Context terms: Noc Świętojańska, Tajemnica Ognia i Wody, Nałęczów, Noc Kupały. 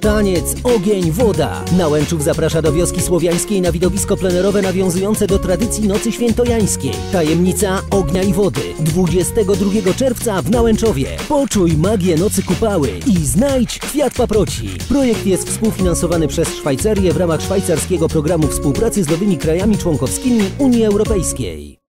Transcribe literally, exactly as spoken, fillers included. Taniec, ogień, woda. Nałęczów zaprasza do wioski słowiańskiej na widowisko plenerowe nawiązujące do tradycji Nocy Świętojańskiej. Tajemnica Ognia i Wody. dwudziestego drugiego czerwca w Nałęczowie. Poczuj magię Nocy Kupały i znajdź kwiat paproci. Projekt jest współfinansowany przez Szwajcarię w ramach szwajcarskiego programu współpracy z nowymi krajami członkowskimi Unii Europejskiej.